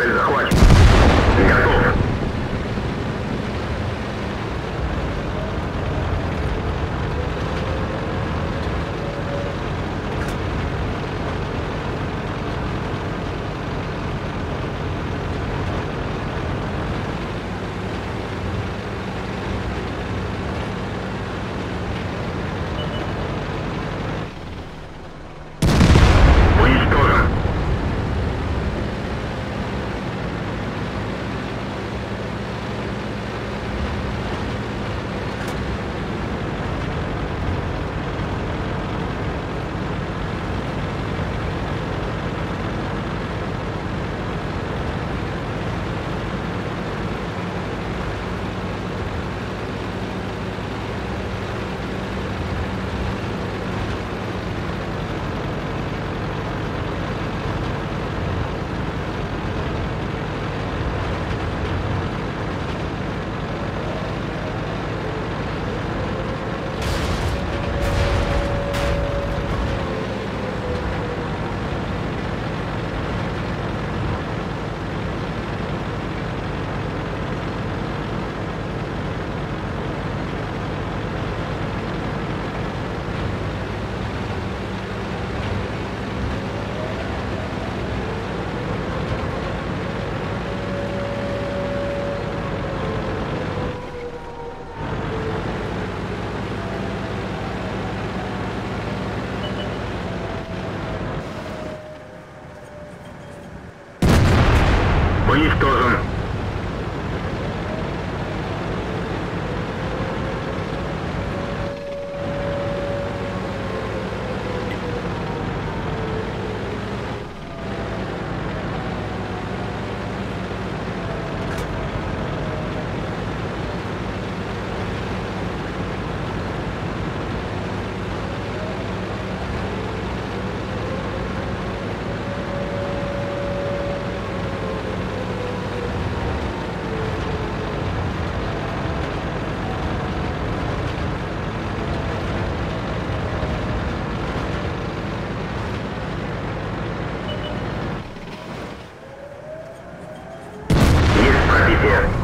Цель захвачена. Готов. Уничтожен. Yeah.